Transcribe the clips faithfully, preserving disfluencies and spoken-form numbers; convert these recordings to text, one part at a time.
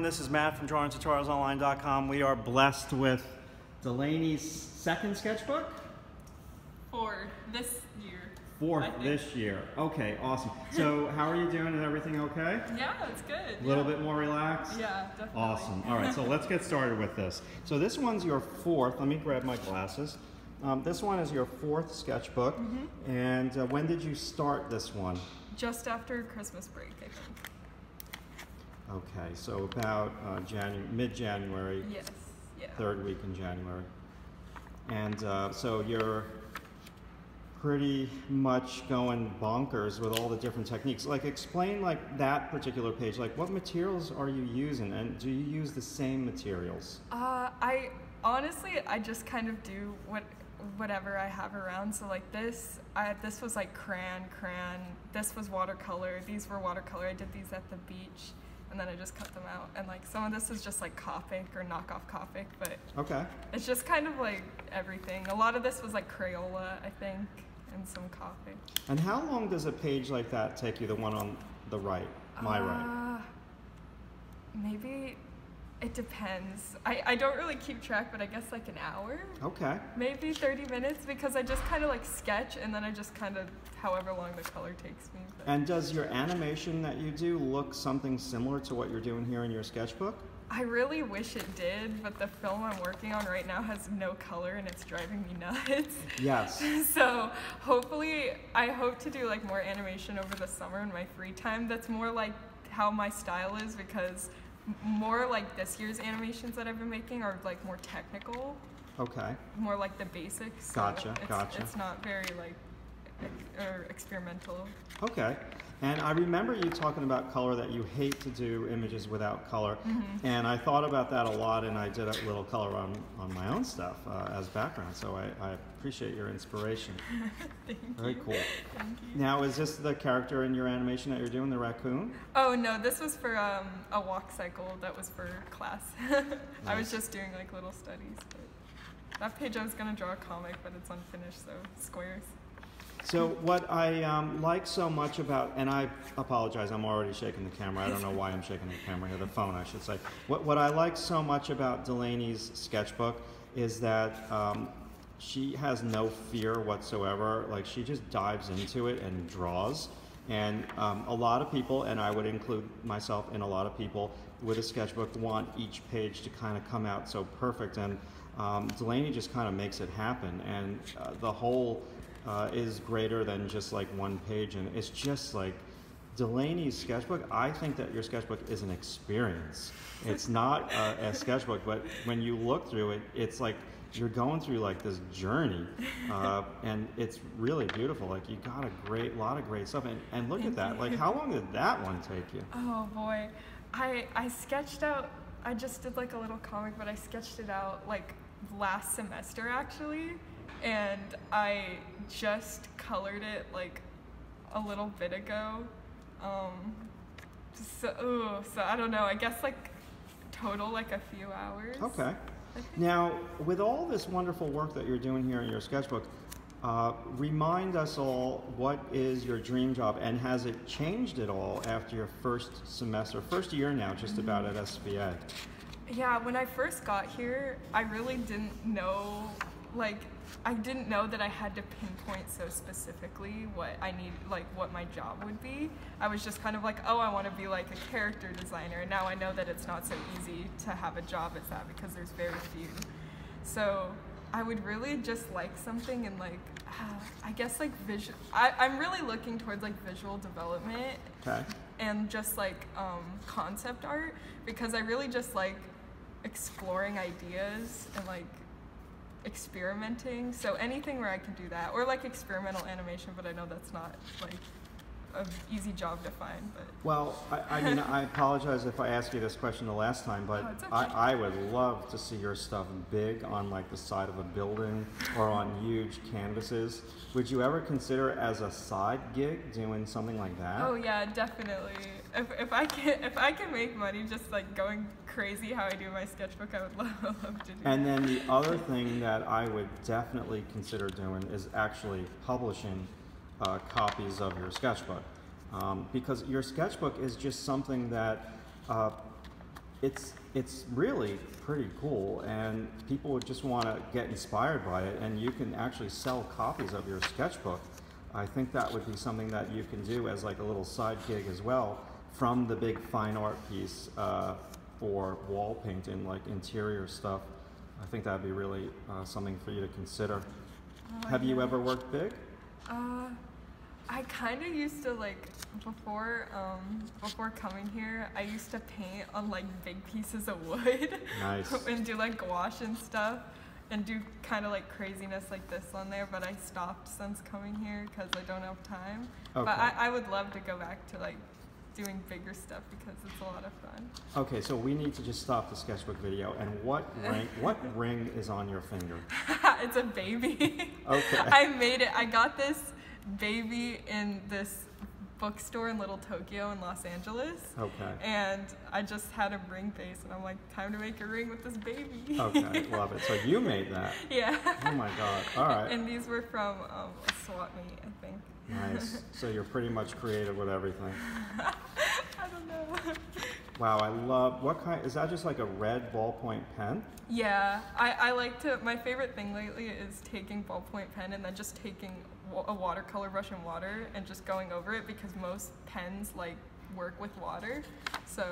everyone. This is Matt from Drawing Tutorials Online dot com. We are blessed with Delaney's second sketchbook? For this year. For this year. Okay, awesome. So how are you doing? Is everything okay? Yeah, it's good. A little yeah. bit more relaxed? Yeah, definitely. Awesome. All right, so let's get started with this. So this one's your fourth. Let me grab my glasses. Um, this one is your fourth sketchbook. Mm-hmm. And uh, when did you start this one? Just after Christmas break, I think. Okay, so about uh, January, mid-January, yes, yeah. third week in January. And uh, so you're pretty much going bonkers with all the different techniques. Like explain like that particular page, like what materials are you using and do you use the same materials? Uh, I honestly, I just kind of do what whatever I have around. So like this, I, this was like crayon, crayon, this was watercolor, these were watercolor, I did these at the beach. And then I just cut them out. And like some of this is just like Copic or knockoff Copic, but okay. It's just kind of like everything. A lot of this was like Crayola, I think, and some Copic. And how long does a page like that take you, the one on the right, my uh, right? Maybe it depends. I, I don't really keep track, but I guess like an hour. Okay. Maybe thirty minutes because I just kind of like sketch and then I just kind of however long the color takes me. But. And does your animation that you do look something similar to what you're doing here in your sketchbook? I really wish it did, but the film I'm working on right now has no color and it's driving me nuts. Yes. So hopefully, I hope to do like more animation over the summer in my free time. That's more like how my style is because more like this year's animations that I've been making are like more technical. Okay. More like the basics. Gotcha, so it's, gotcha. It's not very like ex or experimental. Okay. And I remember you talking about color that you hate to do images without color. Mm-hmm. And I thought about that a lot and I did a little color on, on my own stuff uh, as background. So I, I appreciate your inspiration. Thank Very you. Cool. Thank you. Now is this the character in your animation that you're doing, the raccoon? Oh no, this was for um, a walk cycle that was for class. Nice. I was just doing like little studies. But that page I was gonna draw a comic but it's unfinished so squares. So what I um, like so much about, and I apologize, I'm already shaking the camera. I don't know why I'm shaking the camera here, the phone I should say. What, what I like so much about Delaney's sketchbook is that um, she has no fear whatsoever. Like she just dives into it and draws. And um, a lot of people, and I would include myself in a lot of people with a sketchbook, want each page to kind of come out so perfect. And um, Delaney just kind of makes it happen. And uh, the whole, Uh, is greater than just like one page, and it's just like Delaney's sketchbook. I think that your sketchbook is an experience. It's not uh, a sketchbook, but when you look through it, it's like you're going through like this journey, uh, and it's really beautiful. Like you got a great lot of great stuff, and, and look Thank at that. You. Like how long did that one take you? Oh boy, I I sketched out. I just did like a little comic, but I sketched it out like last semester actually. And I just colored it like a little bit ago. Um, so, ooh, so I don't know, I guess like total like a few hours. Okay. Now, with all this wonderful work that you're doing here in your sketchbook, uh, remind us all, what is your dream job and has it changed at all after your first semester, first year now just mm-hmm. about at S V A? Yeah, when I first got here, I really didn't know like I didn't know that I had to pinpoint so specifically what I need, like what my job would be. I was just kind of like, oh, I want to be like a character designer. And now I know that it's not so easy to have a job as that because there's very few. So I would really just like something and like, uh, I guess like visual, I, I'm really looking towards like visual development okay. and just like um, concept art because I really just like exploring ideas and like experimenting, so anything where I can do that, or like experimental animation, but I know that's not like an easy job to find. But well, I, I mean, I apologize if I asked you this question the last time, but oh, okay. I, I would love to see your stuff big on like the side of a building or on huge canvases. Would you ever consider as a side gig doing something like that? Oh yeah, definitely. If, if I can, if I can make money just like going crazy how I do my sketchbook, I would love, love to do. And that. Then the other thing that I would definitely consider doing is actually publishing uh, copies of your sketchbook, um, because your sketchbook is just something that uh, it's it's really pretty cool, and people would just want to get inspired by it, and you can actually sell copies of your sketchbook. I think that would be something that you can do as like a little side gig as well from the big fine art piece uh, for wall painting, like interior stuff. I think that'd be really uh, something for you to consider. Oh, Have yeah. you ever worked big? Uh, I kind of used to, like, before um, before coming here, I used to paint on like big pieces of wood. Nice. And do like gouache and stuff, and do kind of like craziness like this on there, but I stopped since coming here because I don't have time. Okay. But I, I would love to go back to like doing bigger stuff because it's a lot of fun. Okay, so we need to just stop the sketchbook video. And what ring, what ring is on your finger? It's a baby. Okay. I made it. I got this baby in this bookstore in Little Tokyo in Los Angeles. Okay. And I just had a ring base, and I'm like, time to make a ring with this baby. Okay, love it. So you made that. Yeah. Oh my God. All right. And these were from um, a swap meet, I think. Nice. So you're pretty much creative with everything. I don't know. Wow, I love, what kind, is that just like a red ballpoint pen? Yeah, I, I like to, my favorite thing lately is taking ballpoint pen and then just taking a watercolor brush and water and just going over it, because most pens like work with water. So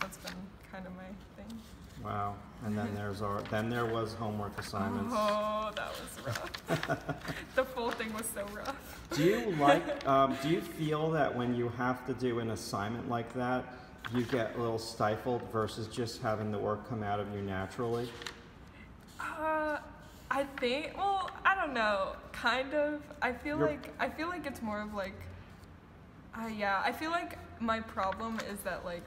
that's been kind of my thing. Wow, and then there's our, then there was homework assignments. Oh, that was rough. The full thing was so rough. Do you like, um, do you feel that when you have to do an assignment like that, you get a little stifled versus just having the work come out of you naturally? Uh, I think, well, I don't know, kind of. I feel You're, like, I feel like it's more of like, uh, yeah, I feel like my problem is that like,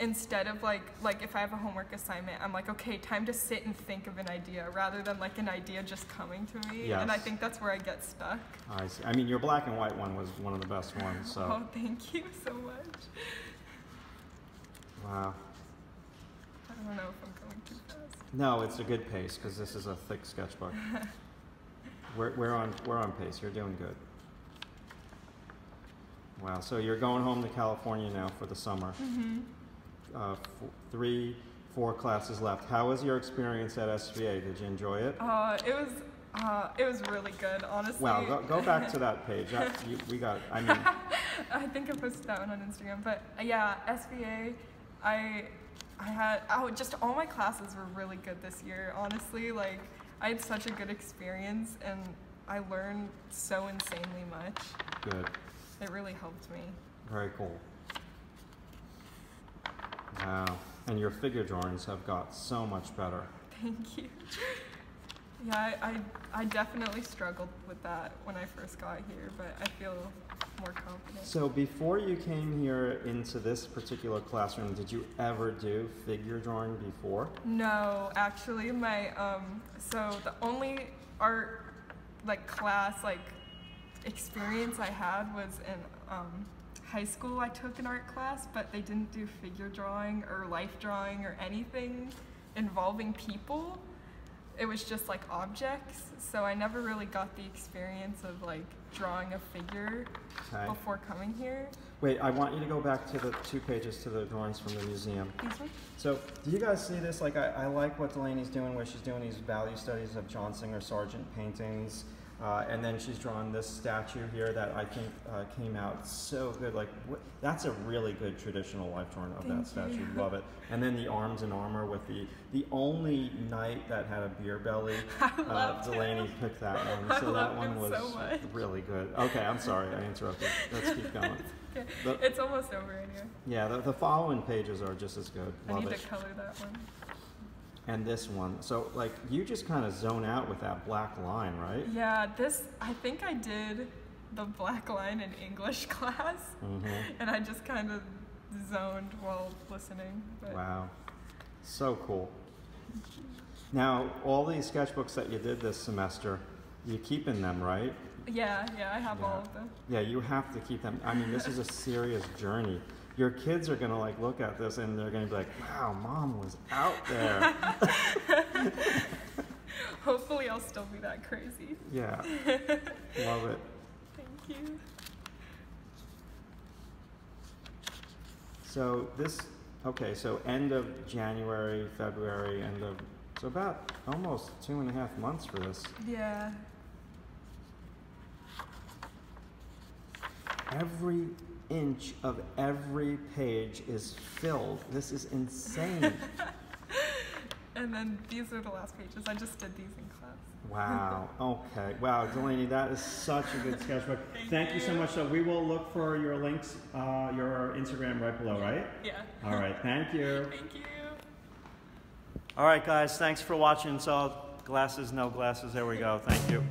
instead of like, like if I have a homework assignment, I'm like, okay, time to sit and think of an idea, rather than like an idea just coming to me. Yes. And I think that's where I get stuck. I see. I mean, your black and white one was one of the best ones, so. Oh, thank you so much. Wow. I don't know if I'm going too fast. No, it's a good pace, because this is a thick sketchbook. we're, we're, on, we're on pace, you're doing good. Wow, so you're going home to California now for the summer. Mm-hmm. Uh, four, three, four classes left. How was your experience at S V A? Did you enjoy it? Uh, it was, uh, it was really good, honestly. Wow, go, go back to that page. I, you, we got, I mean. I think I posted that one on Instagram, but uh, yeah, S V A, I, I had, oh, just all my classes were really good this year, honestly. Like, I had such a good experience, and I learned so insanely much. Good. It really helped me. Very cool. Wow, and your figure drawings have got so much better. Thank you. Yeah, I, I, I definitely struggled with that when I first got here, but I feel more confident. So before you came here into this particular classroom, did you ever do figure drawing before? No, actually my, um, so the only art, like class, like experience I had was in, um, high school. I took an art class, but they didn't do figure drawing or life drawing or anything involving people. It was just like objects, so I never really got the experience of like drawing a figure. Okay. Before coming here. Wait, I want you to go back to the two pages to the drawings from the museum. These ones? So do you guys see this? Like I, I like what Delaney's doing, where she's doing these value studies of John Singer Sargent paintings. Uh, and then she's drawn this statue here that I think uh, came out so good. Like wh that's a really good traditional life drawing of Thank that statue. You. Love it. And then the arms and armor with the the only knight that had a beer belly. I uh, Delaney him. picked that one, so I that one was so really good. Okay, I'm sorry, I interrupted. Let's keep going. It's, okay. the, it's almost over in here. Yeah, the, the following pages are just as good. Love I need it. to color that one. And this one, so like you just kind of zone out with that black line, right? Yeah, this, I think I did the black line in English class, mm-hmm. and I just kind of zoned while listening. But. Wow, so cool. Now, all these sketchbooks that you did this semester, you're keeping them, right? Yeah, yeah, I have yeah. all of them. Yeah, you have to keep them. I mean, this is a serious journey. Your kids are gonna like look at this and they're gonna be like, wow, Mom was out there. Hopefully I'll still be that crazy. Yeah, love it. Thank you. So this okay, so end of January, February, end of, so about almost two and a half months for this. Yeah. Every inch of every page is filled. This is insane. And then these are the last pages. I just did these in class. Wow. Okay. Wow, Delaney, that is such a good sketchbook. Thank, Thank you. you so much. So we will look for your links, uh, your Instagram right below, right? Yeah. All right. Thank you. Thank you. All right, guys. Thanks for watching. So glasses, no glasses. There we go. Thank you.